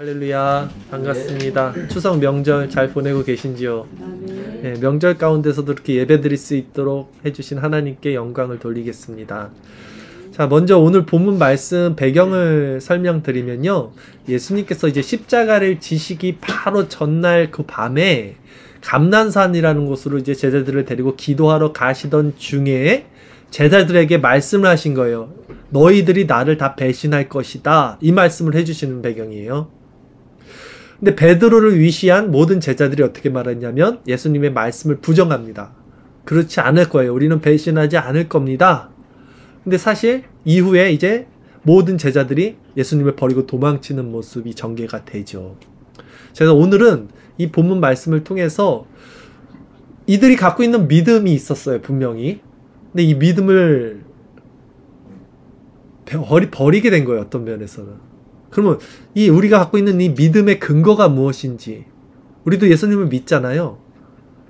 할렐루야, 반갑습니다. 네. 추석 명절 잘 보내고 계신지요? 네, 명절 가운데서도 이렇게 예배 드릴 수 있도록 해주신 하나님께 영광을 돌리겠습니다. 자, 먼저 오늘 본문 말씀 배경을 설명드리면요, 예수님께서 이제 십자가를 지시기 바로 전날 그 밤에 감난산이라는 곳으로 이제 제자들을 데리고 기도하러 가시던 중에 제자들에게 말씀을 하신 거예요. 너희들이 나를 다 배신할 것이다. 이 말씀을 해주시는 배경이에요. 근데 베드로를 위시한 모든 제자들이 어떻게 말했냐면 예수님의 말씀을 부정합니다. 그렇지 않을 거예요. 우리는 배신하지 않을 겁니다. 근데 사실 이후에 이제 모든 제자들이 예수님을 버리고 도망치는 모습이 전개가 되죠. 그래서 오늘은 이 본문 말씀을 통해서 이들이 갖고 있는 믿음이 있었어요, 분명히. 근데 이 믿음을 버리게 된 거예요, 어떤 면에서는. 그러면 이 우리가 갖고 있는 이 믿음의 근거가 무엇인지. 우리도 예수님을 믿잖아요.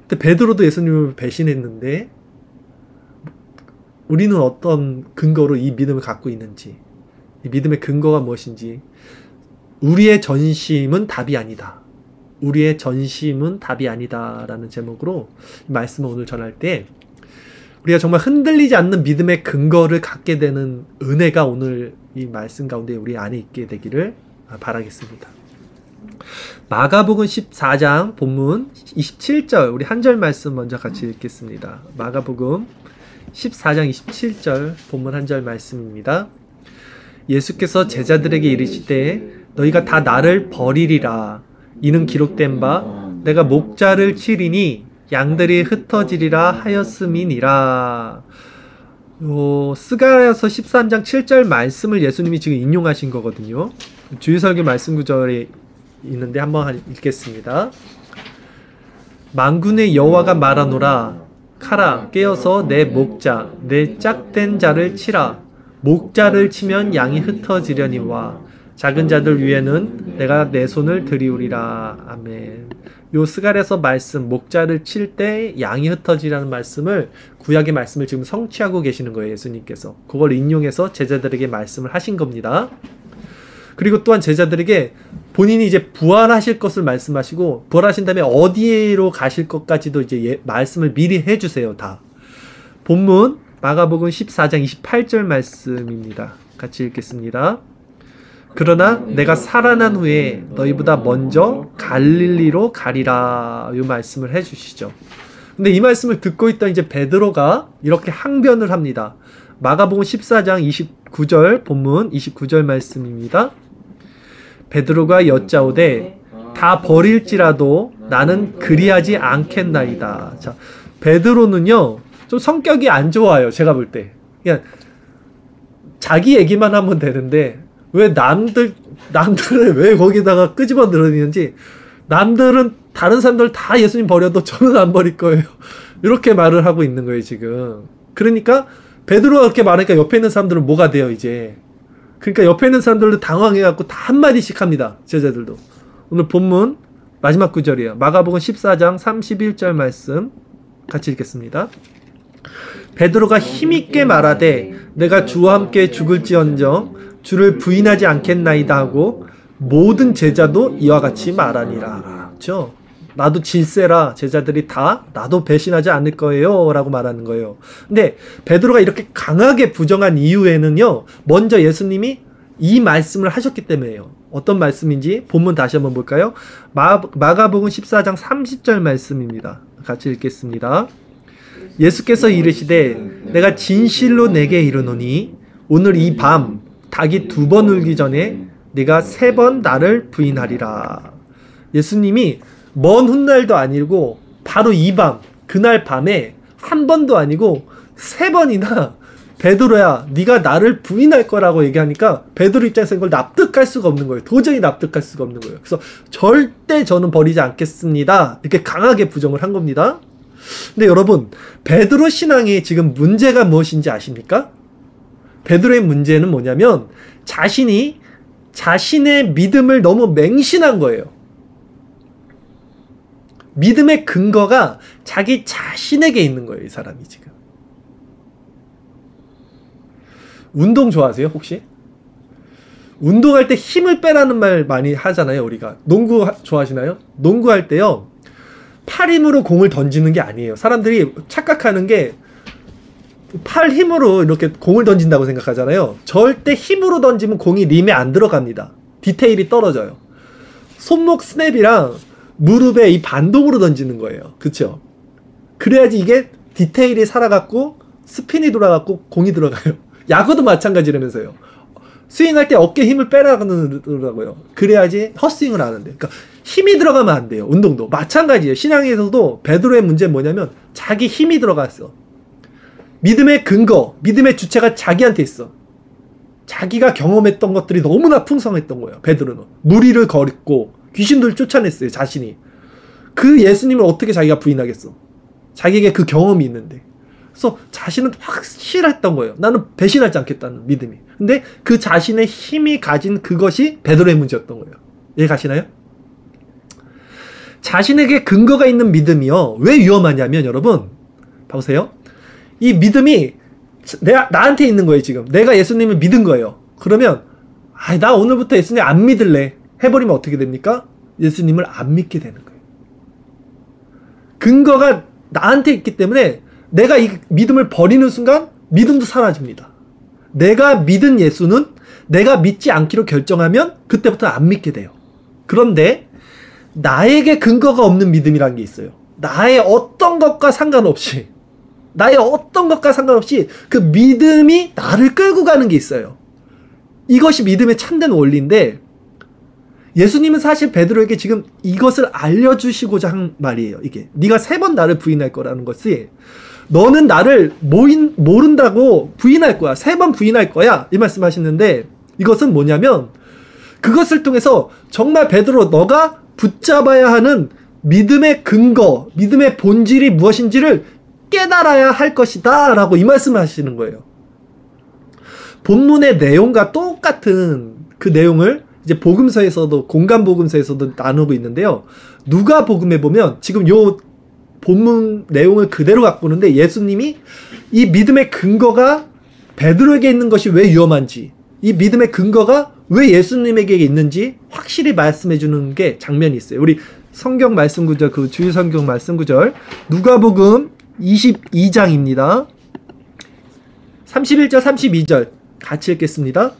근데 베드로도 예수님을 배신했는데 우리는 어떤 근거로 이 믿음을 갖고 있는지, 이 믿음의 근거가 무엇인지. 우리의 전심은 답이 아니다. 우리의 전심은 답이 아니다 라는 제목으로 말씀을 오늘 전할 때 우리가 정말 흔들리지 않는 믿음의 근거를 갖게 되는 은혜가 오늘 이 말씀 가운데 우리 안에 있게 되기를 바라겠습니다. 마가복음 14장 본문 27절, 우리 한 절 말씀 먼저 같이 읽겠습니다. 마가복음 14장 27절 본문 한 절 말씀입니다. 예수께서 제자들에게 이르시되 너희가 다 나를 버리리라. 이는 기록된 바 내가 목자를 치리니 양들이 흩어지리라 하였음이니라. 스가랴서 13장 7절 말씀을 예수님이 지금 인용하신 거거든요. 주의설교 말씀 구절이 있는데 한번 읽겠습니다. 만군의 여호와가 말하노라. 카라, 깨어서 내 목자, 내 짝된 자를 치라. 목자를 치면 양이 흩어지려니와 작은 자들 위에는 내가 내 손을 들이우리라. 아멘. 요 스가랴서 말씀, 목자를 칠 때 양이 흩어지라는 말씀을, 구약의 말씀을 지금 성취하고 계시는 거예요, 예수님께서. 그걸 인용해서 제자들에게 말씀을 하신 겁니다. 그리고 또한 제자들에게 본인이 이제 부활하실 것을 말씀하시고, 부활하신 다음에 어디로 가실 것까지도 이제 말씀을 미리 해주세요, 다. 본문 마가복음 14장 28절 말씀입니다. 같이 읽겠습니다. 그러나 내가 살아난 후에 너희보다 먼저 갈릴리로 가리라. 이 말씀을 해주시죠. 근데 이 말씀을 듣고 있던 이제 베드로가 이렇게 항변을 합니다. 마가복음 14장 29절 본문 29절 말씀입니다. 베드로가 여짜오되 다 버릴지라도 나는 그리하지 않겠나이다. 자, 베드로는요 좀 성격이 안 좋아요, 제가 볼 때. 그냥 자기 얘기만 하면 되는데 왜 남들을 왜 거기다가 끄집어 들어내는지, 남들은, 다른 사람들 다 예수님 버려도 저는 안 버릴 거예요. 이렇게 말을 하고 있는 거예요, 지금. 그러니까, 베드로가 그렇게 말하니까 옆에 있는 사람들은 뭐가 돼요, 이제. 그러니까 옆에 있는 사람들도 당황해갖고 다 한마디씩 합니다, 제자들도. 오늘 본문, 마지막 구절이에요. 마가복음 14장 31절 말씀, 같이 읽겠습니다. 베드로가 힘있게 말하되, 내가 주와 함께 죽을지언정, 주를 부인하지 않겠나이다 하고 모든 제자도 이와 같이 말하니라. 그렇죠? 나도 질세라. 제자들이 다 나도 배신하지 않을 거예요 라고 말하는 거예요. 근데 베드로가 이렇게 강하게 부정한 이유에는요, 먼저 예수님이 이 말씀을 하셨기 때문에요. 어떤 말씀인지 본문 다시 한번 볼까요? 마가복음 14장 30절 말씀입니다. 같이 읽겠습니다. 예수께서 이르시되 내가 진실로 내게 이르노니 오늘 이 밤 닭이 2번 울기 전에 네가 3번 나를 부인하리라. 예수님이 먼 훗날도 아니고 바로 이 밤, 그날 밤에 한 번도 아니고 3번이나 베드로야 네가 나를 부인할 거라고 얘기하니까 베드로 입장에서 이걸 납득할 수가 없는 거예요. 도저히 납득할 수가 없는 거예요. 그래서 절대 저는 버리지 않겠습니다. 이렇게 강하게 부정을 한 겁니다. 근데 여러분, 베드로 신앙이 지금 문제가 무엇인지 아십니까? 베드로의 문제는 뭐냐면 자신이 자신의 믿음을 너무 맹신한 거예요. 믿음의 근거가 자기 자신에게 있는 거예요, 이 사람이 지금. 운동 좋아하세요, 혹시? 운동할 때 힘을 빼라는 말 많이 하잖아요. 우리가 농구 좋아하시나요? 농구할 때요, 팔 힘으로 공을 던지는 게 아니에요. 사람들이 착각하는 게 팔 힘으로 이렇게 공을 던진다고 생각하잖아요. 절대 힘으로 던지면 공이 림에 안 들어갑니다. 디테일이 떨어져요. 손목 스냅이랑 무릎에 이 반동으로 던지는 거예요. 그쵸? 그래야지 이게 디테일이 살아갖고 스핀이 돌아갖고 공이 들어가요. 야구도 마찬가지라면서요. 스윙할 때 어깨 힘을 빼라고요. 그래야지 헛스윙을 하는데. 그러니까 힘이 들어가면 안 돼요. 운동도 마찬가지예요. 신앙에서도 베드로의 문제는 뭐냐면 자기 힘이 들어갔어. 믿음의 근거, 믿음의 주체가 자기한테 있어. 자기가 경험했던 것들이 너무나 풍성했던 거예요. 베드로는 무리를 거렸고 귀신들을 쫓아냈어요. 자신이 그 예수님을 어떻게 자기가 부인하겠어. 자기에게 그 경험이 있는데. 그래서 자신은 확실했던 거예요. 나는 배신하지 않겠다는 믿음이. 근데 그 자신의 힘이 가진 그것이 베드로의 문제였던 거예요. 이해 가시나요? 자신에게 근거가 있는 믿음이요, 왜 위험하냐면 여러분 보세요. 이 믿음이 나한테 있는 거예요. 지금 내가 예수님을 믿은 거예요. 그러면 아, 나 오늘부터 예수님 안 믿을래 해버리면 어떻게 됩니까? 예수님을 안 믿게 되는 거예요. 근거가 나한테 있기 때문에 내가 이 믿음을 버리는 순간 믿음도 사라집니다. 내가 믿은 예수는 내가 믿지 않기로 결정하면 그때부터 안 믿게 돼요. 그런데 나에게 근거가 없는 믿음이라는 게 있어요. 나의 어떤 것과 상관없이, 나의 어떤 것과 상관없이 그 믿음이 나를 끌고 가는 게 있어요. 이것이 믿음의 참된 원리인데 예수님은 사실 베드로에게 지금 이것을 알려주시고자 한 말이에요. 이게 네가 3번 나를 부인할 거라는 것이, 너는 나를 모른다고 부인할 거야. 3번 부인할 거야. 이 말씀 하시는데 이것은 뭐냐면 그것을 통해서 정말 베드로 너가 붙잡아야 하는 믿음의 근거, 믿음의 본질이 무엇인지를 깨달아야 할 것이다 라고 이 말씀을 하시는 거예요. 본문의 내용과 똑같은 그 내용을 이제 복음서에서도, 공간복음서에서도 나누고 있는데요. 누가 복음에 보면 지금 요 본문 내용을 그대로 갖고 오는데 예수님이 이 믿음의 근거가 베드로에게 있는 것이 왜 위험한지, 이 믿음의 근거가 왜 예수님에게 있는지 확실히 말씀해 주는 게 장면이 있어요. 우리 성경 말씀 구절, 그 주일 성경 말씀 구절 누가복음 22장입니다. 31절 32절 같이 읽겠습니다.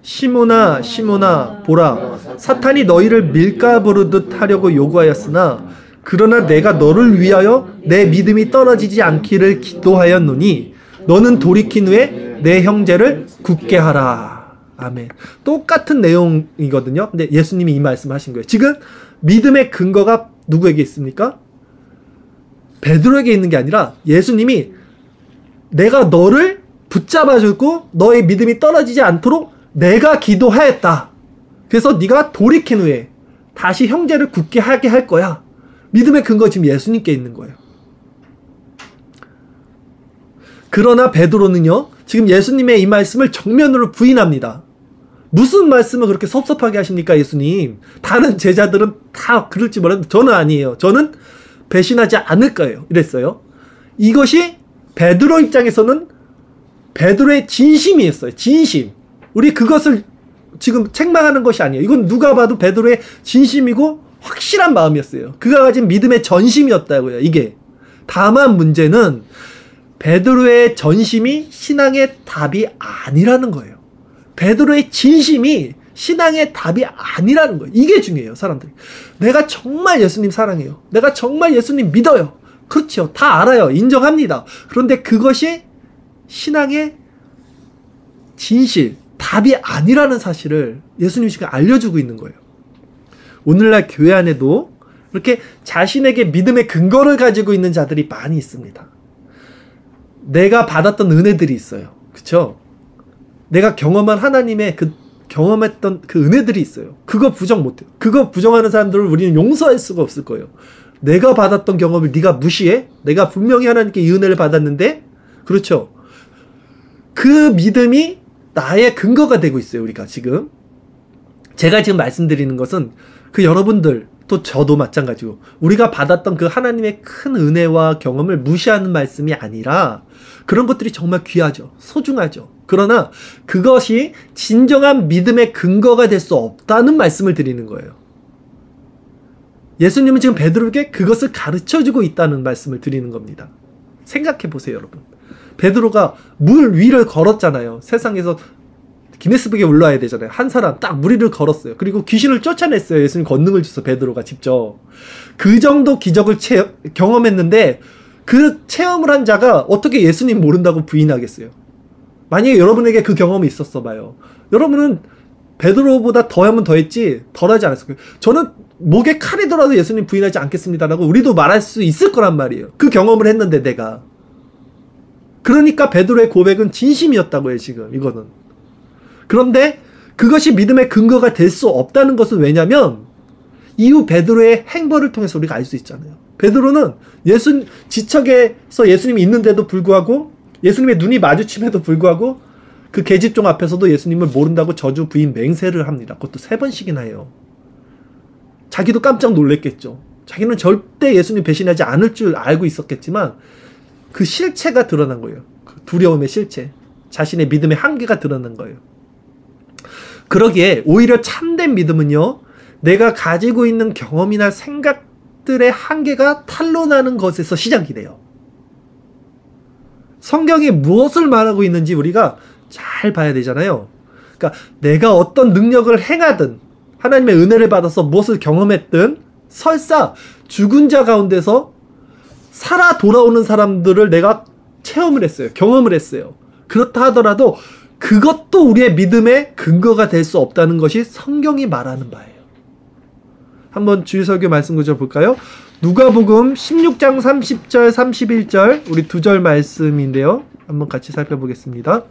시몬아 시몬아 보라 사탄이 너희를 밀가부르듯 하려고 요구하였으나 그러나 내가 너를 위하여 내 믿음이 떨어지지 않기를 기도하였노니 너는 돌이킨 후에 내 형제를 굳게 하라. 아멘. 똑같은 내용이거든요. 근데 예수님이 이 말씀하신 거예요. 지금 믿음의 근거가 누구에게 있습니까? 베드로에게 있는 게 아니라 예수님이 내가 너를 붙잡아주고 너의 믿음이 떨어지지 않도록 내가 기도하였다. 그래서 네가 돌이킨 후에 다시 형제를 굳게 하게 할 거야. 믿음의 근거 지금 예수님께 있는 거예요. 그러나 베드로는요, 지금 예수님의 이 말씀을 정면으로 부인합니다. 무슨 말씀을 그렇게 섭섭하게 하십니까, 예수님? 다른 제자들은 다 그럴지 몰라도 저는 아니에요. 저는 배신하지 않을 거예요. 이랬어요. 이것이 베드로 입장에서는 베드로의 진심이었어요. 진심. 우리 그것을 지금 책망하는 것이 아니에요. 이건 누가 봐도 베드로의 진심이고 확실한 마음이었어요. 그가 가진 믿음의 전심이었다고요. 이게 다만 문제는 베드로의 전심이 신앙의 답이 아니라는 거예요. 베드로의 진심이 신앙의 답이 아니라는 거예요. 이게 중요해요. 사람들이 내가 정말 예수님 사랑해요, 내가 정말 예수님 믿어요, 그렇죠, 다 알아요, 인정합니다. 그런데 그것이 신앙의 진실, 답이 아니라는 사실을 예수님이 지금 알려주고 있는 거예요. 오늘날 교회 안에도 이렇게 자신에게 믿음의 근거를 가지고 있는 자들이 많이 있습니다. 내가 받았던 은혜들이 있어요. 그쵸? 내가 경험한 하나님의 그 경험했던 그 은혜들이 있어요. 그거 부정 못해요. 그거 부정하는 사람들을 우리는 용서할 수가 없을 거예요. 내가 받았던 경험을 네가 무시해? 내가 분명히 하나님께 이 은혜를 받았는데? 그렇죠? 그 믿음이 나의 근거가 되고 있어요. 우리가 지금 제가 지금 말씀드리는 것은 그 여러분들 또 저도 마찬가지고 우리가 받았던 그 하나님의 큰 은혜와 경험을 무시하는 말씀이 아니라 그런 것들이 정말 귀하죠. 소중하죠. 그러나 그것이 진정한 믿음의 근거가 될 수 없다는 말씀을 드리는 거예요. 예수님은 지금 베드로에게 그것을 가르쳐주고 있다는 말씀을 드리는 겁니다. 생각해보세요, 여러분. 베드로가 물 위를 걸었잖아요. 세상에서 기네스북에 올라와야 되잖아요. 한 사람 딱 물 위를 걸었어요. 그리고 귀신을 쫓아냈어요. 예수님 권능을 주셔서 베드로가 직접. 그 정도 기적을 경험했는데 그 체험을 한 자가 어떻게 예수님 모른다고 부인하겠어요. 만약에 여러분에게 그 경험이 있었어 봐요. 여러분은 베드로보다 더하면 더했지 덜하지 않았을 거예요. 저는 목에 칼이 들어도 예수님 부인하지 않겠습니다라고 우리도 말할 수 있을 거란 말이에요. 그 경험을 했는데 내가. 그러니까 베드로의 고백은 진심이었다고요, 지금 이거는. 그런데 그것이 믿음의 근거가 될 수 없다는 것은 왜냐면 이후 베드로의 행보를 통해서 우리가 알 수 있잖아요. 베드로는 지척에서 예수님이 있는데도 불구하고 예수님의 눈이 마주침에도 불구하고 그 계집종 앞에서도 예수님을 모른다고 저주 부인 맹세를 합니다. 그것도 3번씩이나 해요. 자기도 깜짝 놀랐겠죠. 자기는 절대 예수님 배신하지 않을 줄 알고 있었겠지만 그 실체가 드러난 거예요. 그 두려움의 실체. 자신의 믿음의 한계가 드러난 거예요. 그러기에 오히려 참된 믿음은요, 내가 가지고 있는 경험이나 생각들의 한계가 탄로나는 것에서 시작이 돼요. 성경이 무엇을 말하고 있는지 우리가 잘 봐야 되잖아요. 그러니까 내가 어떤 능력을 행하든 하나님의 은혜를 받아서 무엇을 경험했든 설사 죽은 자 가운데서 살아 돌아오는 사람들을 내가 체험을 했어요. 경험을 했어요. 그렇다 하더라도 그것도 우리의 믿음의 근거가 될 수 없다는 것이 성경이 말하는 바예요. 한번 주일설교 말씀 구절 볼까요? 누가복음 16장 30절 31절 우리 두 절 말씀인데요. 한번 같이 살펴보겠습니다.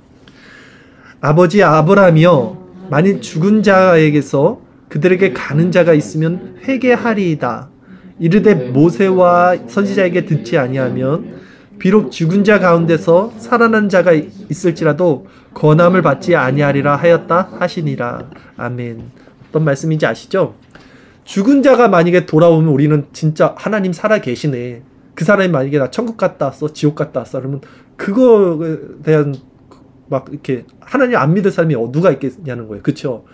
아버지 아브라함이여, 만일 죽은 자에게서 그들에게 가는 자가 있으면 회개하리이다. 이르되 모세와 선지자에게 듣지 아니하면 비록 죽은 자 가운데서 살아난 자가 있을지라도 권함을 받지 아니하리라 하였다 하시니라. 아멘. 어떤 말씀인지 아시죠? 죽은 자가 만약에 돌아오면 우리는 진짜 하나님 살아계시네. 그 사람이 만약에 나 천국 갔다 왔어, 지옥 갔다 왔어 그러면 그거에 대한 막 이렇게 하나님 안 믿을 사람이 누가 있겠냐는 거예요. 그쵸?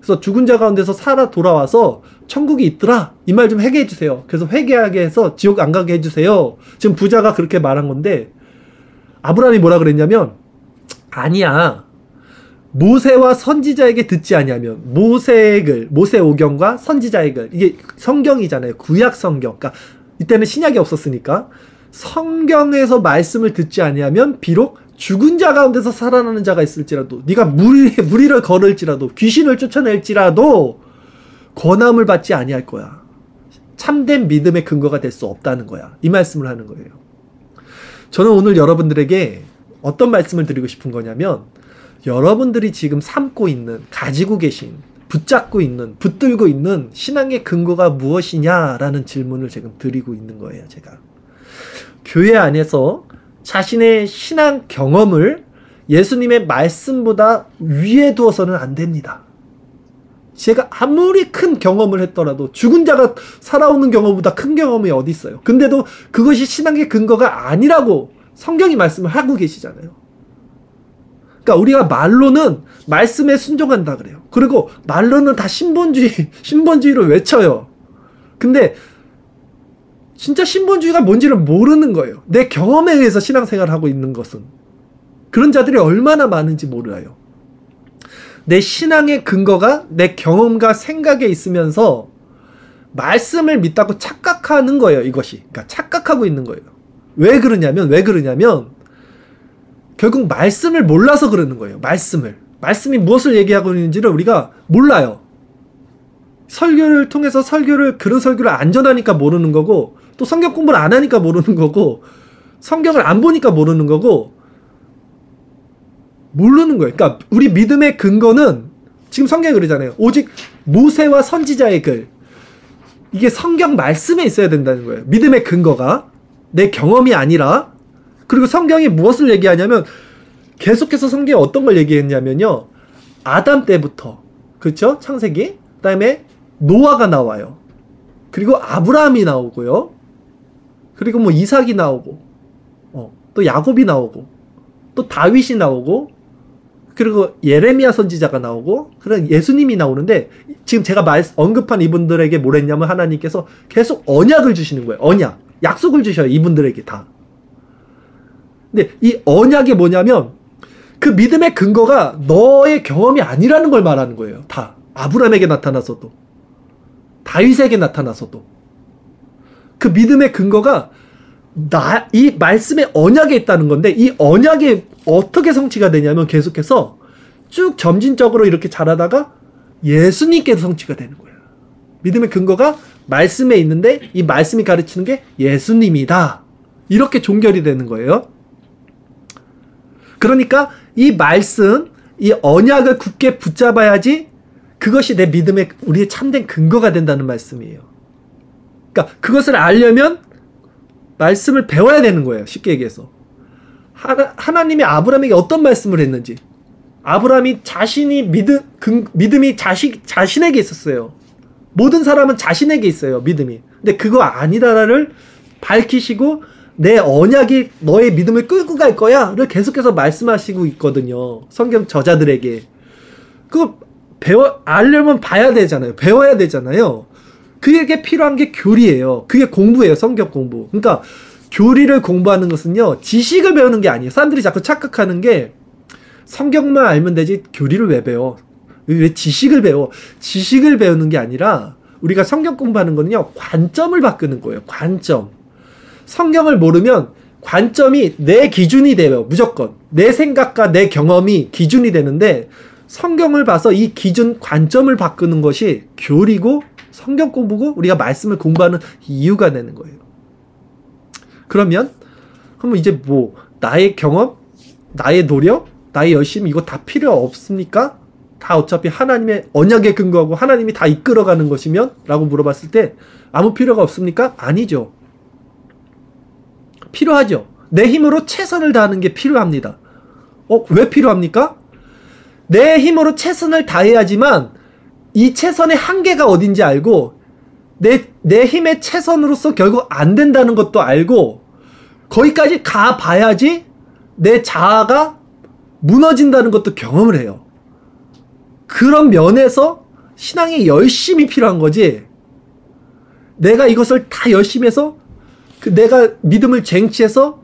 그래서 죽은 자 가운데서 살아 돌아와서 천국이 있더라. 이 말 좀 회개해 주세요. 그래서 회개하게 해서 지옥 안 가게 해 주세요. 지금 부자가 그렇게 말한 건데 아브라함이 뭐라 그랬냐면 아니야. 모세와 선지자에게 듣지 아니하면 모세의 글, 모세오경과 선지자의 글. 이게 성경이잖아요. 구약 성경. 그러니까 이때는 신약이 없었으니까 성경에서 말씀을 듣지 아니하면 비록 죽은 자 가운데서 살아나는 자가 있을지라도 네가 무리를 걸을지라도 귀신을 쫓아낼지라도 권함을 받지 아니할 거야. 참된 믿음의 근거가 될 수 없다는 거야. 이 말씀을 하는 거예요. 저는 오늘 여러분들에게 어떤 말씀을 드리고 싶은 거냐면 여러분들이 지금 삼고 있는, 가지고 계신, 붙잡고 있는, 붙들고 있는 신앙의 근거가 무엇이냐라는 질문을 지금 드리고 있는 거예요. 제가 교회 안에서 자신의 신앙 경험을 예수님의 말씀보다 위에 두어서는 안 됩니다. 제가 아무리 큰 경험을 했더라도 죽은 자가 살아오는 경험보다 큰 경험이 어디 있어요. 근데도 그것이 신앙의 근거가 아니라고 성경이 말씀을 하고 계시잖아요. 그러니까 우리가 말로는 말씀에 순종한다 그래요. 그리고 말로는 다 신본주의를 외쳐요. 근데 진짜 신본주의가 뭔지를 모르는 거예요. 내 경험에 의해서 신앙생활을 하고 있는 것은. 그런 자들이 얼마나 많은지 몰라요. 내 신앙의 근거가 내 경험과 생각에 있으면서 말씀을 믿다고 착각하는 거예요. 이것이. 그러니까 착각하고 있는 거예요. 왜 그러냐면 결국 말씀을 몰라서 그러는 거예요. 말씀이 무엇을 얘기하고 있는지를 우리가 몰라요. 설교를 통해서 그런 설교를 안 전하니까 모르는 거고 또 성경 공부를 안 하니까 모르는 거고 성경을 안 보니까 모르는 거고 모르는 거예요. 그러니까 우리 믿음의 근거는 지금 성경이 그러잖아요. 오직 모세와 선지자의 글. 이게 성경 말씀에 있어야 된다는 거예요. 믿음의 근거가 내 경험이 아니라. 그리고 성경이 무엇을 얘기하냐면 계속해서 성경이 어떤 걸 얘기했냐면요. 아담 때부터 그렇죠? 창세기. 그다음에 노아가 나와요. 그리고 아브라함이 나오고요. 그리고 뭐 이삭이 나오고, 또 야곱이 나오고, 또 다윗이 나오고, 그리고 예레미야 선지자가 나오고, 그런 예수님이 나오는데, 지금 제가 언급한 이분들에게 뭘 했냐면 하나님께서 계속 언약을 주시는 거예요. 언약. 약속을 주셔요. 이분들에게 다. 근데 이 언약이 뭐냐면, 그 믿음의 근거가 너의 경험이 아니라는 걸 말하는 거예요. 다. 아브라함에게 나타나서도, 다윗에게 나타나서도. 그 믿음의 근거가 이 말씀의 언약에 있다는 건데, 이 언약이 어떻게 성취가 되냐면 계속해서 쭉 점진적으로 이렇게 자라다가 예수님께서 성취가 되는 거예요. 믿음의 근거가 말씀에 있는데 이 말씀이 가르치는 게 예수님이다. 이렇게 종결이 되는 거예요. 그러니까 이 말씀, 이 언약을 굳게 붙잡아야지 그것이 내 믿음의 우리의 참된 근거가 된다는 말씀이에요. 그러니까 그것을 알려면 말씀을 배워야 되는 거예요. 쉽게 얘기해서 하나님이 아브라함에게 어떤 말씀을 했는지, 아브라함이 자신이 믿음이 자신에게 있었어요. 모든 사람은 자신에게 있어요, 믿음이. 근데 그거 아니다라를 밝히시고 내 언약이 너의 믿음을 끌고 갈 거야를 계속해서 말씀하시고 있거든요. 성경 저자들에게. 그거 알려면 봐야 되잖아요. 배워야 되잖아요. 그에게 필요한 게 교리예요. 그게 공부예요. 성경 공부. 그러니까 교리를 공부하는 것은요, 지식을 배우는 게 아니에요. 사람들이 자꾸 착각하는 게 성경만 알면 되지 교리를 왜 배워? 왜 지식을 배워? 지식을 배우는 게 아니라 우리가 성경 공부하는 거는요, 관점을 바꾸는 거예요. 관점. 성경을 모르면 관점이 내 기준이 돼요. 무조건. 내 생각과 내 경험이 기준이 되는데 성경을 봐서 이 기준 관점을 바꾸는 것이 교리고 성경 공부고 우리가 말씀을 공부하는 이유가 되는 거예요. 그러면 이제 뭐 나의 경험, 나의 노력, 나의 열심 이거 다 필요 없습니까? 다 어차피 하나님의 언약에 근거하고 하나님이 다 이끌어가는 것이면? 라고 물어봤을 때 아무 필요가 없습니까? 아니죠. 필요하죠. 내 힘으로 최선을 다하는 게 필요합니다. 왜 필요합니까? 내 힘으로 최선을 다해야지만 이 최선의 한계가 어딘지 알고 내 힘의 최선으로서 결국 안 된다는 것도 알고 거기까지 가봐야지 내 자아가 무너진다는 것도 경험을 해요. 그런 면에서 신앙이 열심히 필요한 거지, 내가 이것을 다 열심히 해서 내가 믿음을 쟁취해서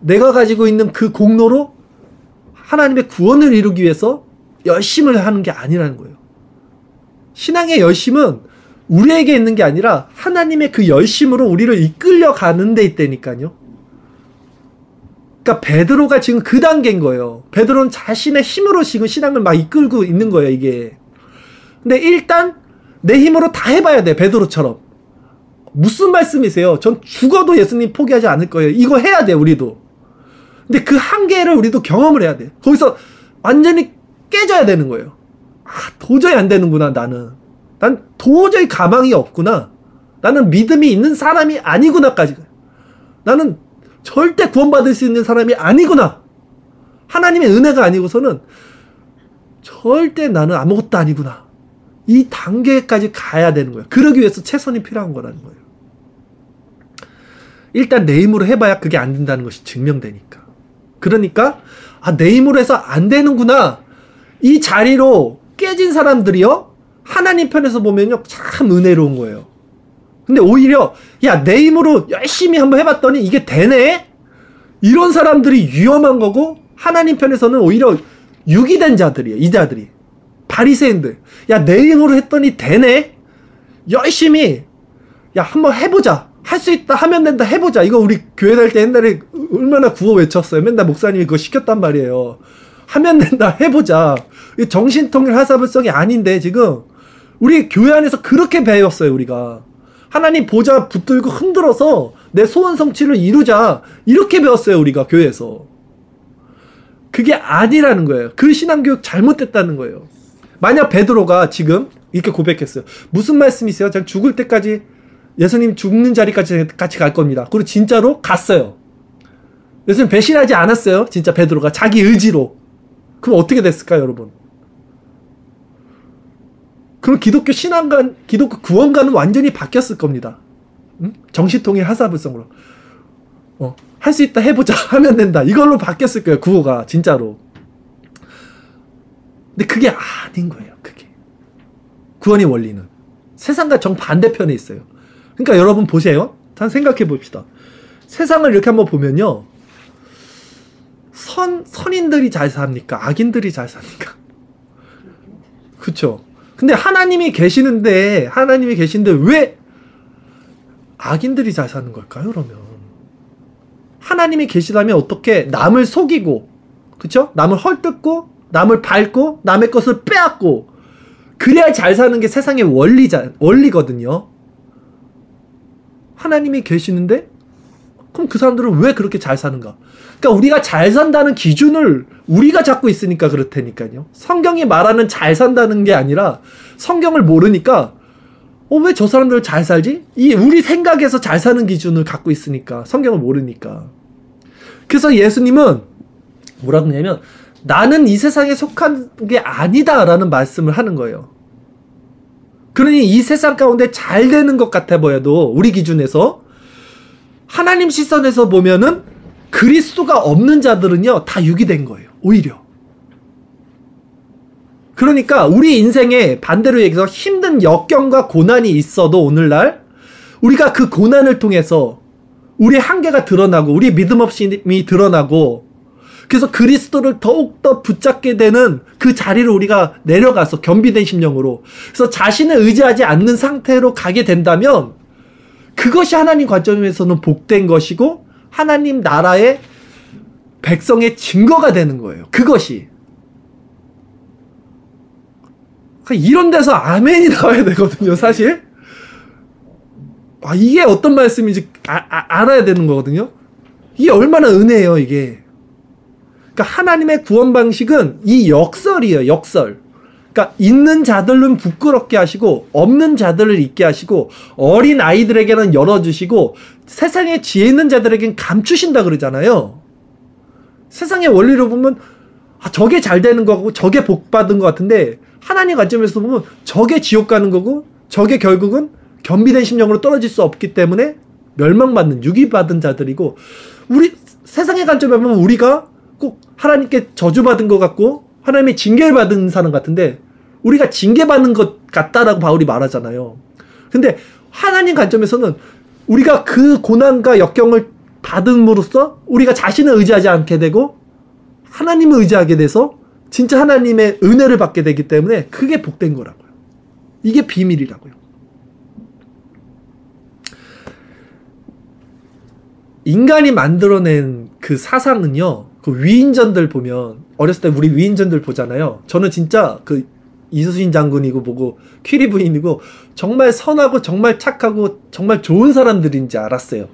내가 가지고 있는 그 공로로 하나님의 구원을 이루기 위해서 열심을 하는 게 아니라는 거예요. 신앙의 열심은 우리에게 있는 게 아니라 하나님의 그 열심으로 우리를 이끌려 가는 데 있다니까요. 그러니까 베드로가 지금 그 단계인 거예요. 베드로는 자신의 힘으로 지금 신앙을 막 이끌고 있는 거예요, 이게. 근데 일단 내 힘으로 다 해봐야 돼, 베드로처럼. 무슨 말씀이세요? 전 죽어도 예수님 포기하지 않을 거예요. 이거 해야 돼, 우리도. 근데 그 한계를 우리도 경험을 해야 돼. 거기서 완전히 깨져야 되는 거예요. 도저히 안 되는구나. 난 도저히 가망이 없구나. 나는 믿음이 있는 사람이 아니구나까지. 나는 절대 구원받을 수 있는 사람이 아니구나. 하나님의 은혜가 아니고서는 절대 나는 아무것도 아니구나. 이 단계까지 가야 되는 거예요. 그러기 위해서 최선이 필요한 거라는 거예요. 일단 내 힘으로 해봐야 그게 안 된다는 것이 증명되니까. 그러니까 내 힘으로 해서 안 되는구나. 이 자리로 깨진 사람들이요, 하나님 편에서 보면요, 참 은혜로운 거예요. 근데 오히려 야, 내 힘으로 열심히 한번 해봤더니 이게 되네? 이런 사람들이 위험한 거고, 하나님 편에서는 오히려 유기된 자들이에요. 이 자들이 바리새인들. 야, 내 힘으로 했더니 되네? 열심히 야, 한번 해보자. 할 수 있다, 하면 된다, 해보자. 이거 우리 교회 다닐 때 옛날에 얼마나 구호 외쳤어요. 맨날 목사님이 그거 시켰단 말이에요. 하면 된다, 해보자. 정신통일 하사불성이 아닌데, 지금 우리 교회 안에서 그렇게 배웠어요. 우리가 하나님 보좌 붙들고 흔들어서 내 소원 성취를 이루자, 이렇게 배웠어요. 우리가 교회에서. 그게 아니라는 거예요. 그 신앙교육 잘못됐다는 거예요. 만약 베드로가 지금 이렇게 고백했어요. 무슨 말씀이세요? 제가 죽을 때까지, 예수님 죽는 자리까지 같이 갈 겁니다. 그리고 진짜로 갔어요. 예수님 배신하지 않았어요. 진짜 베드로가 자기 의지로. 그럼 어떻게 됐을까요, 여러분? 그럼 기독교 신앙관, 기독교 구원관은 완전히 바뀌었을 겁니다. 응? 정신통일 하사불성으로. 할 수 있다, 해보자, 하면 된다. 이걸로 바뀌었을 거예요, 구호가. 진짜로. 근데 그게 아닌 거예요, 그게. 구원의 원리는. 세상과 정반대편에 있어요. 그러니까 여러분 보세요. 한 생각해 봅시다. 세상을 이렇게 한번 보면요. 선인들이 잘 삽니까? 악인들이 잘 삽니까? 그쵸? 근데 하나님이 계신데 왜 악인들이 잘 사는 걸까요, 그러면? 하나님이 계시다면 어떻게 남을 속이고, 그쵸? 남을 헐뜯고, 남을 밟고, 남의 것을 빼앗고, 그래야 잘 사는 게 세상의 원리거든요. 하나님이 계시는데 그럼 그 사람들은 왜 그렇게 잘 사는가? 그러니까 우리가 잘 산다는 기준을 우리가 잡고 있으니까 그렇다니까요. 성경이 말하는 잘 산다는 게 아니라 성경을 모르니까 왜 저 사람들 잘 살지? 이 우리 생각에서 잘 사는 기준을 갖고 있으니까, 성경을 모르니까. 그래서 예수님은 뭐라고 하냐면 나는 이 세상에 속한 게 아니다 라는 말씀을 하는 거예요. 그러니 이 세상 가운데 잘 되는 것 같아 보여도 우리 기준에서, 하나님 시선에서 보면은 그리스도가 없는 자들은요 다 유기된 거예요, 오히려. 그러니까 우리 인생에 반대로 얘기해서 힘든 역경과 고난이 있어도 오늘날 우리가 그 고난을 통해서 우리의 한계가 드러나고 우리의 믿음 없음이 드러나고, 그래서 그리스도를 더욱더 붙잡게 되는 그 자리를 우리가 내려가서 겸비된 심령으로, 그래서 자신을 의지하지 않는 상태로 가게 된다면 그것이 하나님 관점에서는 복된 것이고 하나님 나라의 백성의 증거가 되는 거예요, 그것이. 이런 데서 아멘이 나와야 되거든요, 사실. 이게 어떤 말씀인지 알아야 되는 거거든요. 이게 얼마나 은혜예요, 이게. 그러니까 하나님의 구원 방식은 이 역설이에요, 역설. 그러니까 있는 자들은 부끄럽게 하시고 없는 자들을 있게 하시고 어린 아이들에게는 열어주시고 세상에 지혜 있는 자들에겐 감추신다 그러잖아요. 세상의 원리로 보면 저게 잘 되는 거고 저게 복 받은 것 같은데, 하나님 관점에서 보면 저게 지옥 가는 거고 저게 결국은 겸비된 심령으로 떨어질 수 없기 때문에 멸망받는, 유기받은 자들이고, 우리 세상의 관점에 보면 우리가 꼭 하나님께 저주받은 것 같고 하나님의 징계를 받은 사람 같은데, 우리가 징계받는 것 같다라고 바울이 말하잖아요. 근데 하나님 관점에서는 우리가 그 고난과 역경을 받음으로써 우리가 자신을 의지하지 않게 되고 하나님을 의지하게 돼서 진짜 하나님의 은혜를 받게 되기 때문에 그게 복된 거라고요. 이게 비밀이라고요. 인간이 만들어낸 그 사상은요, 그 위인전들 보면, 어렸을 때 우리 위인전들 보잖아요. 저는 진짜 그 이순신 장군이고 뭐고 퀴리 부인이고 정말 선하고 정말 착하고 정말 좋은 사람들인지 알았어요.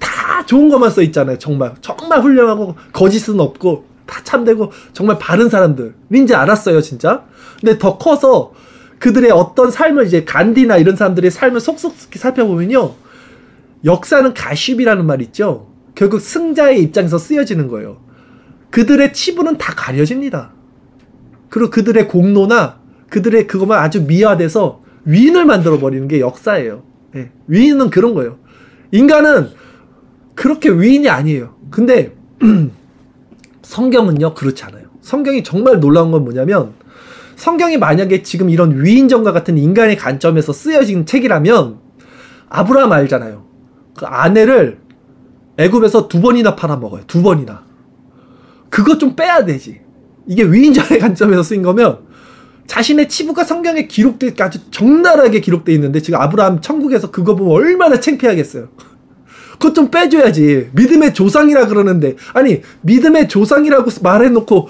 다 좋은 것만 써 있잖아요. 정말 훌륭하고 거짓은 없고 다 참되고 정말 바른 사람들인지 알았어요, 진짜. 근데 더 커서 그들의 어떤 삶을, 이제 간디나 이런 사람들의 삶을 속속히 살펴보면요, 역사는 가십이라는 말 있죠. 결국 승자의 입장에서 쓰여지는 거예요. 그들의 치부는 다 가려집니다. 그리고 그들의 공로나 그들의 그것만 아주 미화돼서 위인을 만들어버리는 게 역사예요. 예. 위인은 그런 거예요. 인간은 그렇게 위인이 아니에요. 근데 성경은요 그렇지 않아요. 성경이 정말 놀라운 건 뭐냐면, 성경이 만약에 지금 이런 위인전과 같은 인간의 관점에서 쓰여진 책이라면, 아브라함 알잖아요. 그 아내를 애굽에서 2번이나 팔아먹어요. 2번이나. 그것 좀 빼야 되지. 이게 위인전의 관점에서 쓰인 거면, 자신의 치부가 성경에 기록돼, 아주 적나라하게 기록돼 있는데 지금 아브라함 천국에서 그거 보면 얼마나 창피하겠어요. 그것 좀 빼줘야지. 믿음의 조상이라 그러는데, 아니 믿음의 조상이라고 말해놓고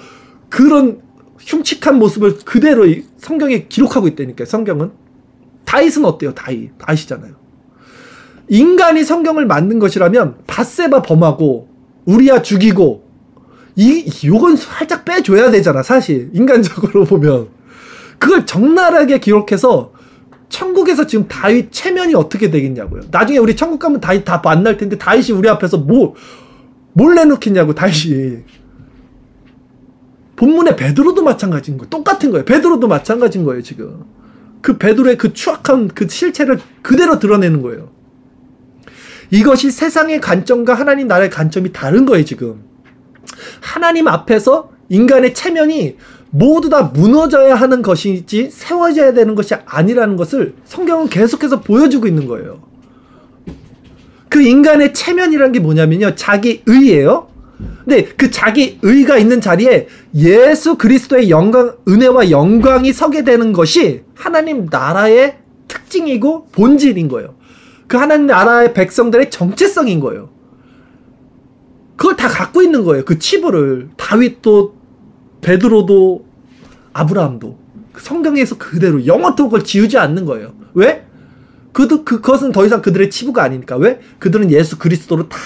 그런 흉측한 모습을 그대로 성경에 기록하고 있다니까요, 성경은. 다윗은 어때요? 다윗 아시잖아요. 인간이 성경을 만든 것이라면 밧세바 범하고 우리야 죽이고, 요건 살짝 빼줘야 되잖아, 사실. 인간적으로 보면. 그걸 적나라하게 기록해서, 천국에서 지금 다윗 체면이 어떻게 되겠냐고요. 나중에 우리 천국 가면 다윗 다 만날 텐데, 다윗이 우리 앞에서 뭘 내놓겠냐고, 다윗이. 본문에 베드로도 마찬가지인 거예요. 똑같은 거예요. 베드로도 마찬가지인 거예요, 지금. 그 베드로의 그 추악한 그 실체를 그대로 드러내는 거예요. 이것이 세상의 관점과 하나님 나라의 관점이 다른 거예요. 지금 하나님 앞에서 인간의 체면이 모두 다 무너져야 하는 것이지 세워져야 되는 것이 아니라는 것을 성경은 계속해서 보여주고 있는 거예요. 그 인간의 체면이라는 게 뭐냐면요, 자기 의예요. 근데 그 자기 의가 있는 자리에 예수 그리스도의 영광, 은혜와 영광이 서게 되는 것이 하나님 나라의 특징이고 본질인 거예요. 그 하나님 나라의 백성들의 정체성인 거예요. 그걸 다 갖고 있는 거예요. 그 치부를. 다윗도, 베드로도, 아브라함도 성경에서 그대로 영원토록 그걸 지우지 않는 거예요. 왜? 그것은 더 이상 그들의 치부가 아니니까. 왜? 그들은 예수 그리스도로 다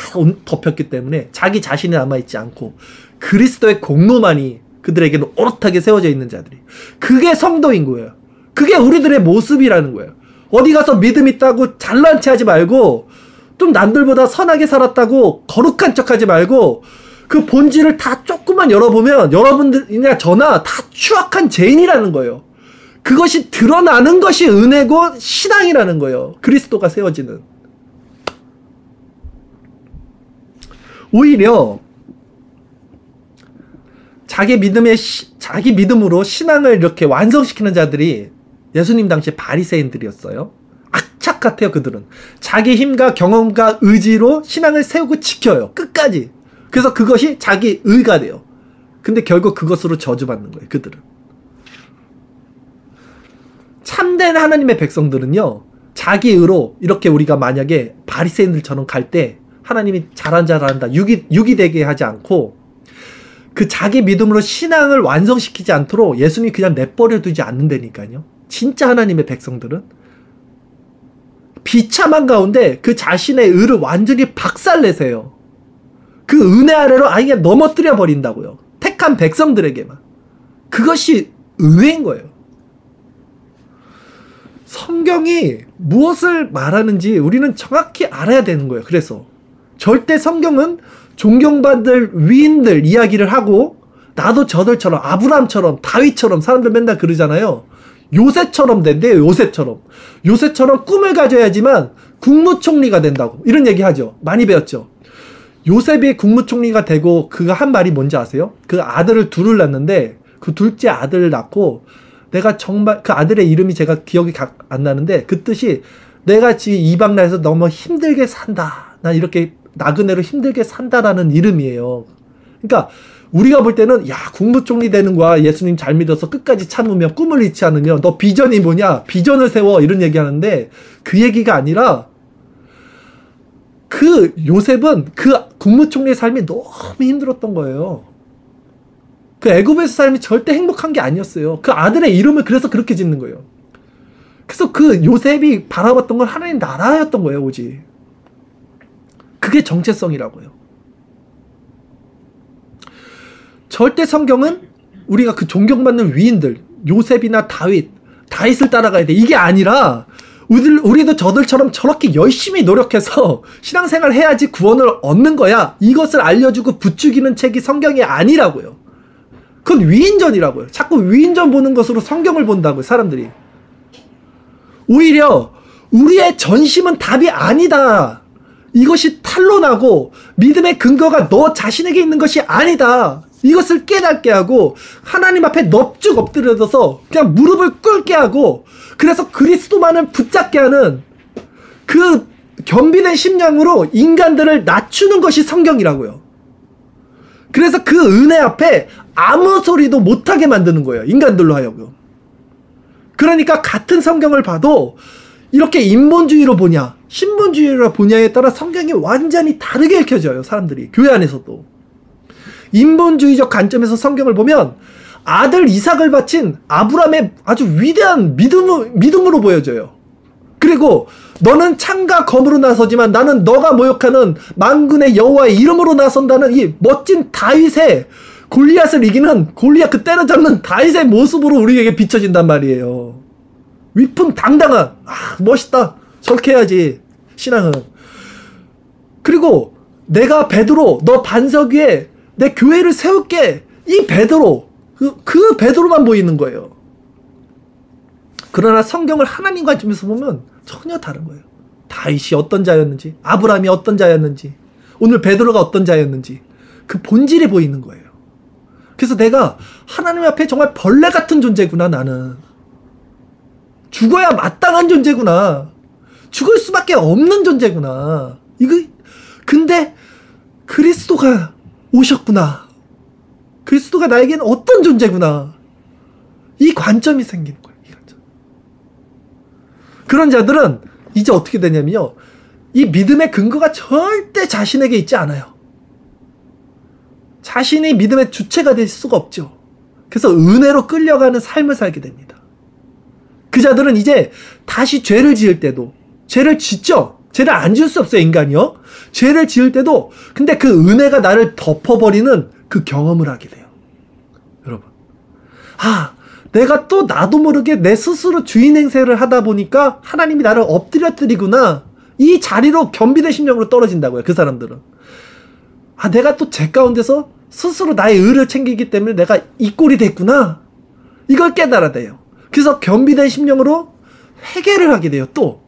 덮였기 때문에 자기 자신이 남아있지 않고 그리스도의 공로만이 그들에게는 오롯하게 세워져 있는 자들이, 그게 성도인 거예요. 그게 우리들의 모습이라는 거예요. 어디 가서 믿음 있다고 잘난 체하지 말고, 좀 남들보다 선하게 살았다고 거룩한 척하지 말고, 그 본질을 다 조금만 열어보면 여러분들이나 저나 다 추악한 죄인이라는 거예요. 그것이 드러나는 것이 은혜고 신앙이라는 거예요. 그리스도가 세워지는. 오히려 자기 믿음으로 신앙을 이렇게 완성시키는 자들이 예수님 당시 바리새인들이었어요. 악착 같아요. 그들은 자기 힘과 경험과 의지로 신앙을 세우고 지켜요, 끝까지. 그래서 그것이 자기 의가 돼요. 근데 결국 그것으로 저주받는 거예요, 그들은. 참된 하나님의 백성들은요, 자기 의로, 이렇게 우리가 만약에 바리새인들처럼 갈 때 하나님이 잘한 자란다, 육이 되게 하지 않고 그 자기 믿음으로 신앙을 완성시키지 않도록 예수님이 그냥 내버려 두지 않는다니까요. 진짜 하나님의 백성들은 비참한 가운데 그 자신의 의를 완전히 박살내세요. 그 은혜 아래로 아예 넘어뜨려 버린다고요, 택한 백성들에게만. 그것이 은혜인 거예요. 성경이 무엇을 말하는지 우리는 정확히 알아야 되는 거예요. 그래서 절대 성경은 존경받을 위인들 이야기를 하고, 나도 저들처럼, 아브라함처럼, 다윗처럼, 사람들 맨날 그러잖아요. 요새처럼 된대요. 요새처럼 꿈을 가져야지만 국무총리가 된다고, 이런 얘기 하죠. 많이 배웠죠. 요셉이 국무총리가 되고 그가 한 말이 뭔지 아세요? 그 아들을 둘을 낳는데, 그 둘째 아들을 낳고, 내가 정말 그 아들의 이름이 제가 기억이 안 나는데 그 뜻이 내가 지금 이방 나라에서 너무 힘들게 산다, 난 이렇게 나그네로 힘들게 산다라는 이름이에요. 그러니까 우리가 볼 때는, 야, 국무총리 되는 거야, 예수님 잘 믿어서 끝까지 참으면, 꿈을 잃지 않으면, 너 비전이 뭐냐, 비전을 세워, 이런 얘기 하는데, 그 얘기가 아니라 그 요셉은 그 국무총리의 삶이 너무 힘들었던 거예요. 그 애굽에서 삶이 절대 행복한 게 아니었어요. 그 아들의 이름을 그래서 그렇게 짓는 거예요. 그래서 그 요셉이 바라봤던 건 하나님 나라였던 거예요, 오직. 그게 정체성이라고요. 절대 성경은 우리가 그 존경받는 위인들, 요셉이나 다윗을 따라가야 돼, 이게 아니라, 우리도 저들처럼 저렇게 열심히 노력해서 신앙생활 해야지 구원을 얻는 거야, 이것을 알려주고 부추기는 책이 성경이 아니라고요. 그건 위인전이라고요. 자꾸 위인전 보는 것으로 성경을 본다고요, 사람들이. 오히려 우리의 전심은 답이 아니다, 이것이 탄로나고 믿음의 근거가 너 자신에게 있는 것이 아니다, 이것을 깨닫게 하고, 하나님 앞에 넙죽 엎드려져서 그냥 무릎을 꿇게 하고, 그래서 그리스도만을 붙잡게 하는 그 겸비된 심령으로 인간들을 낮추는 것이 성경이라고요. 그래서 그 은혜 앞에 아무 소리도 못하게 만드는 거예요, 인간들로 하여금. 그러니까 같은 성경을 봐도 이렇게 인본주의로 보냐, 신본주의로 보냐에 따라 성경이 완전히 다르게 읽혀져요, 사람들이. 교회 안에서도. 인본주의적 관점에서 성경을 보면 아들 이삭을 바친 아브라함의 아주 위대한 믿음으로 보여져요. 그리고 너는 창과 검으로 나서지만 나는 너가 모욕하는 만군의 여호와의 이름으로 나선다는 이 멋진 다윗의, 골리앗을 이기는, 골리앗 그 때려잡는 다윗의 모습으로 우리에게 비춰진단 말이에요. 위풍당당한, 멋있다, 저렇게 해야지, 신앙은. 그리고 내가 베드로, 너 반석 위에 내 교회를 세울게, 이 베드로, 그 베드로만 보이는 거예요. 그러나 성경을 하나님 관점에서 보면 전혀 다른 거예요. 다윗이 어떤 자였는지, 아브라함이 어떤 자였는지, 오늘 베드로가 어떤 자였는지 그 본질이 보이는 거예요. 그래서 내가 하나님 앞에 정말 벌레 같은 존재구나. 나는 죽어야 마땅한 존재구나. 죽을 수밖에 없는 존재구나. 이거 근데 그리스도가 오셨구나. 그리스도가 나에게는 어떤 존재구나. 이 관점이 생기는 거예요. 이 관점. 그런 자들은 이제 어떻게 되냐면요, 이 믿음의 근거가 절대 자신에게 있지 않아요. 자신이 믿음의 주체가 될 수가 없죠. 그래서 은혜로 끌려가는 삶을 살게 됩니다. 그 자들은 이제 다시 죄를 지을 때도, 죄를 짓죠. 죄를 안 지을 수 없어요, 인간이요. 죄를 지을 때도, 근데 그 은혜가 나를 덮어버리는 그 경험을 하게 돼요. 여러분, 내가 또 나도 모르게 내 스스로 주인 행세를 하다 보니까 하나님이 나를 엎드려뜨리구나. 이 자리로 겸비된 심령으로 떨어진다고요, 그 사람들은. 내가 또 죄 가운데서 스스로 나의 의를 챙기기 때문에 내가 이 꼴이 됐구나. 이걸 깨달아야 돼요. 그래서 겸비된 심령으로 회개를 하게 돼요, 또.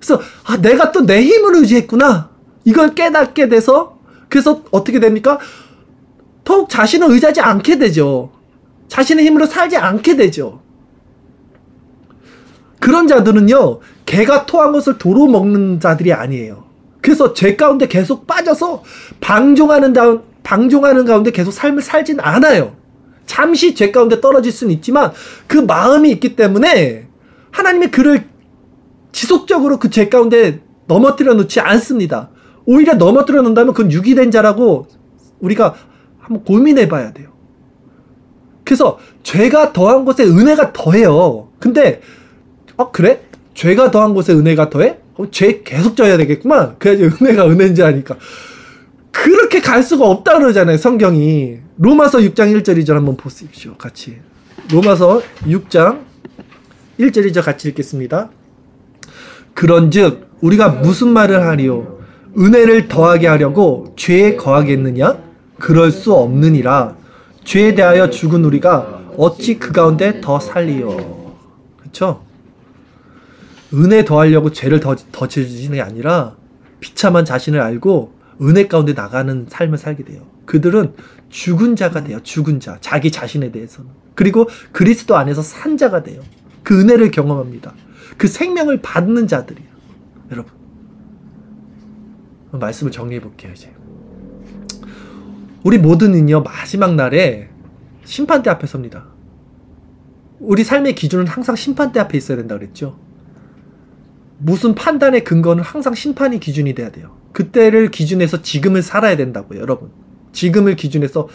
그래서 내가 또 내 힘을 의지했구나. 이걸 깨닫게 돼서, 그래서 어떻게 됩니까? 더욱 자신을 의지하지 않게 되죠. 자신의 힘으로 살지 않게 되죠. 그런 자들은요, 개가 토한 것을 도로 먹는 자들이 아니에요. 그래서 죄 가운데 계속 빠져서 방종하는 가운데 계속 삶을 살진 않아요. 잠시 죄 가운데 떨어질 수는 있지만 그 마음이 있기 때문에 하나님의 그를 지속적으로 그 죄 가운데 넘어뜨려 놓지 않습니다. 오히려 넘어뜨려 놓는다면 그건 유기된 자라고 우리가 한번 고민해 봐야 돼요. 그래서 죄가 더한 곳에 은혜가 더해요. 근데 그래? 죄가 더한 곳에 은혜가 더해? 그럼 죄 계속 져야 되겠구만. 그래야지 은혜가 은혜인지 아니까. 그렇게 갈 수가 없다 그러잖아요, 성경이. 로마서 6장 1절 2절 한번 보십시오, 같이. 로마서 6장 1절 2절 같이 읽겠습니다. 그런즉 우리가 무슨 말을 하리요? 은혜를 더하게 하려고 죄에 거하겠느냐? 그럴 수 없느니라. 죄에 대하여 죽은 우리가 어찌 그 가운데 더 살리요? 그쵸? 은혜 더하려고 죄를 더 지는 게 아니라 비참한 자신을 알고 은혜 가운데 나가는 삶을 살게 돼요. 그들은 죽은 자가 돼요. 죽은 자, 자기 자신에 대해서는. 그리고 그리스도 안에서 산 자가 돼요. 그 은혜를 경험합니다. 그 생명을 받는 자들이에요. 여러분, 말씀을 정리해 볼게요. 이제 우리 모두는요, 마지막 날에 심판대 앞에 섭니다. 우리 삶의 기준은 항상 심판대 앞에 있어야 된다 그랬죠. 무슨 판단의 근거는 항상 심판이 기준이 돼야 돼요. 그때를 기준해서 지금을 살아야 된다고요, 여러분. 지금을 기준해서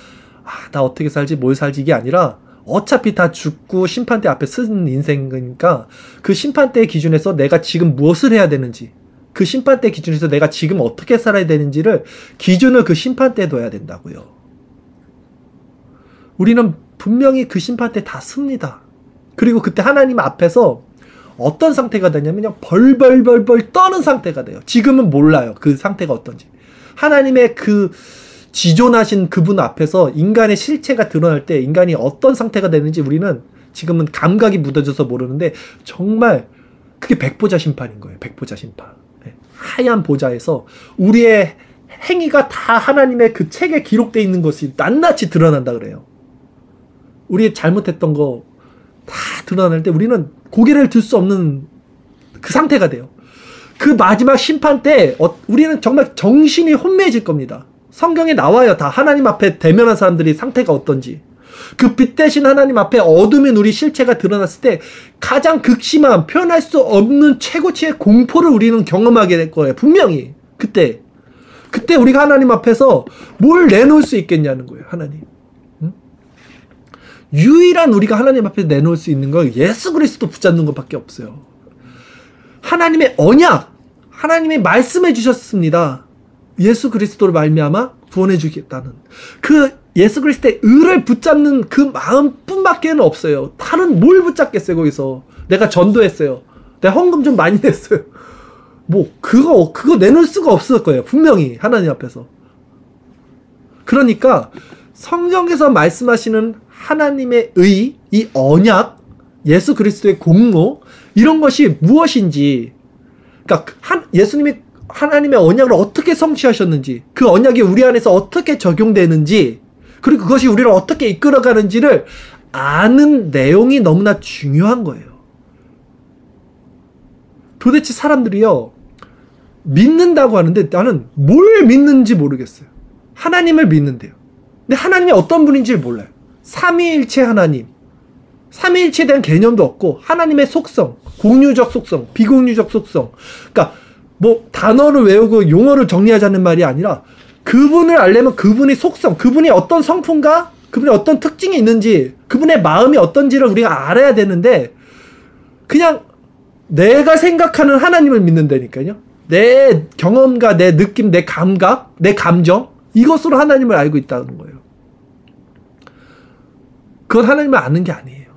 나 어떻게 살지, 뭘 살지, 이게 아니라 어차피 다 죽고 심판대 앞에 쓰는 인생이니까 그 심판대의 기준에서 내가 지금 무엇을 해야 되는지, 그 심판대 기준에서 내가 지금 어떻게 살아야 되는지를, 기준을 그 심판대에 둬야 된다고요. 우리는 분명히 그 심판대에 다 씁니다. 그리고 그때 하나님 앞에서 어떤 상태가 되냐면요, 벌벌벌벌 떠는 상태가 돼요. 지금은 몰라요, 그 상태가 어떤지. 하나님의 그 지존하신 그분 앞에서 인간의 실체가 드러날 때 인간이 어떤 상태가 되는지 우리는 지금은 감각이 묻어져서 모르는데, 정말 그게 백보자 심판인 거예요. 백보자 심판. 하얀 보좌에서 우리의 행위가 다 하나님의 그 책에 기록되어 있는 것이 낱낱이 드러난다 그래요. 우리의 잘못했던 거 다 드러날 때 우리는 고개를 들 수 없는 그 상태가 돼요. 그 마지막 심판 때 우리는 정말 정신이 혼미해질 겁니다. 성경에 나와요, 다. 하나님 앞에 대면한 사람들이 상태가 어떤지. 그 빛 대신 하나님 앞에 어둠인 우리 실체가 드러났을 때 가장 극심한, 표현할 수 없는 최고치의 공포를 우리는 경험하게 될 거예요, 분명히. 그때 우리가 하나님 앞에서 뭘 내놓을 수 있겠냐는 거예요, 하나님. 유일한 우리가 하나님 앞에 내놓을 수 있는 건 예수 그리스도 붙잡는 것밖에 없어요. 하나님의 언약, 하나님이 말씀해 주셨습니다. 예수 그리스도를 말미암아 구원해 주겠다는 그 예수 그리스도의 의를 붙잡는 그 마음뿐밖에는 없어요. 다른 뭘 붙잡겠어요, 거기서. 내가 전도했어요, 내가 헌금 좀 많이 냈어요, 뭐 그거 내놓을 수가 없을 거예요, 분명히 하나님 앞에서. 그러니까 성경에서 말씀하시는 하나님의 의, 이 언약, 예수 그리스도의 공로, 이런 것이 무엇인지, 그러니까 예수님이 하나님의 언약을 어떻게 성취하셨는지, 그 언약이 우리 안에서 어떻게 적용되는지, 그리고 그것이 우리를 어떻게 이끌어가는지를 아는 내용이 너무나 중요한 거예요. 도대체 사람들이요, 믿는다고 하는데 나는 뭘 믿는지 모르겠어요. 하나님을 믿는데요. 근데 하나님이 어떤 분인지 몰라요. 삼위일체 하나님, 삼위일체에 대한 개념도 없고, 하나님의 속성, 공유적 속성, 비공유적 속성, 그러니까 뭐 단어를 외우고 용어를 정리하자는 말이 아니라, 그분을 알려면 그분의 속성, 그분이 어떤 성품과 그분이 어떤 특징이 있는지, 그분의 마음이 어떤지를 우리가 알아야 되는데, 그냥 내가 생각하는 하나님을 믿는다니까요. 내 경험과 내 느낌, 내 감각, 내 감정, 이것으로 하나님을 알고 있다는 거예요. 그건 하나님을 아는 게 아니에요.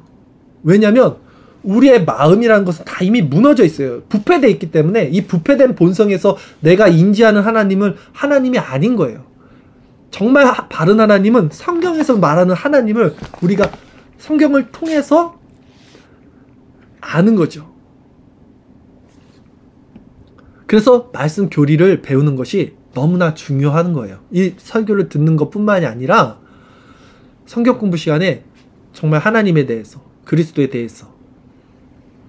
왜냐하면 우리의 마음이라는 것은 다 이미 무너져 있어요. 부패되어 있기 때문에 이 부패된 본성에서 내가 인지하는 하나님을 하나님이 아닌 거예요. 정말 바른 하나님은 성경에서 말하는 하나님을 우리가 성경을 통해서 아는 거죠. 그래서 말씀 교리를 배우는 것이 너무나 중요한 거예요. 이 설교를 듣는 것뿐만이 아니라 성경 공부 시간에 정말 하나님에 대해서, 그리스도에 대해서,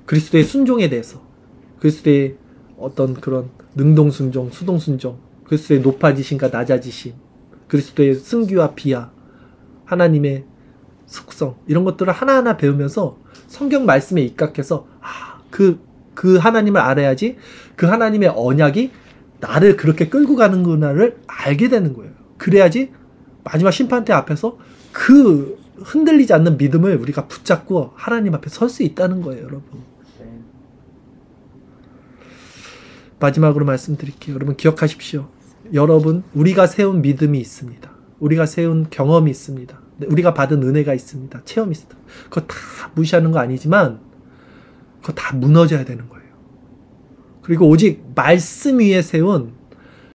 그리스도의 순종에 대해서, 그리스도의 어떤 그런 능동순종, 수동순종, 그리스도의 높아지심과 낮아지심, 그리스도의 승귀와 비하, 하나님의 속성, 이런 것들을 하나하나 배우면서 성경 말씀에 입각해서, 그 하나님을 알아야지 그 하나님의 언약이 나를 그렇게 끌고 가는구나를 알게 되는 거예요. 그래야지 마지막 심판대 앞에서 그 흔들리지 않는 믿음을 우리가 붙잡고 하나님 앞에 설 수 있다는 거예요, 여러분. 마지막으로 말씀드릴게요. 여러분 기억하십시오. 여러분, 우리가 세운 믿음이 있습니다. 우리가 세운 경험이 있습니다. 우리가 받은 은혜가 있습니다. 체험이 있습니다. 그거 다 무시하는 거 아니지만 그거 다 무너져야 되는 거예요. 그리고 오직 말씀 위에 세운